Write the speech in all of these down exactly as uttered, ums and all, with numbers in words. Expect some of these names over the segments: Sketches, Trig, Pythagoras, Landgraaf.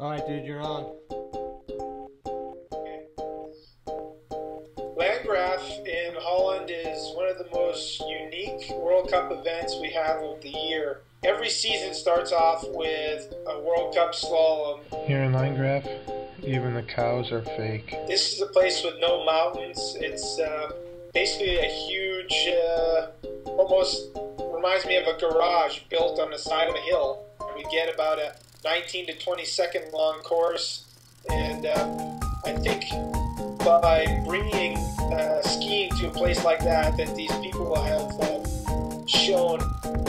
Alright, dude, you're on. Okay. Landgraaf in Holland is one of the most unique World Cup events we have of the year. Every season starts off with a World Cup slalom. Here in Landgraaf, even the cows are fake. This is a place with no mountains. It's uh, basically a huge, uh, almost reminds me of a garage built on the side of a hill. We get about a nineteen to twenty second long course, and uh, I think by bringing uh, skiing to a place like that, that these people have uh, shown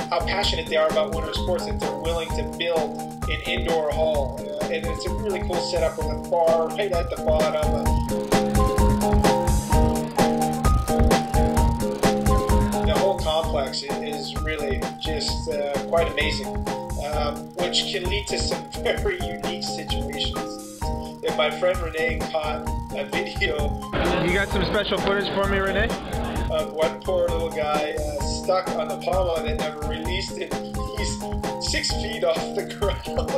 how passionate they are about winter sports, that they're willing to build an indoor hall, uh, and it's a really cool setup with a bar right at the bottom. Uh, the whole complex is really just uh, quite amazing, um, which can lead to some very unique situations. And my friend Renee caught a video. You got some special footage for me, Renee? Of one poor little guy uh, stuck on the pommel and never released it. He's six feet off the ground,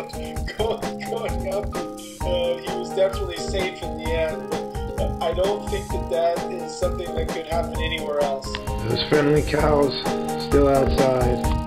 going, going up. Uh, he was definitely safe in the end, but I don't think that that is something that could happen anywhere else. Those friendly cows still outside.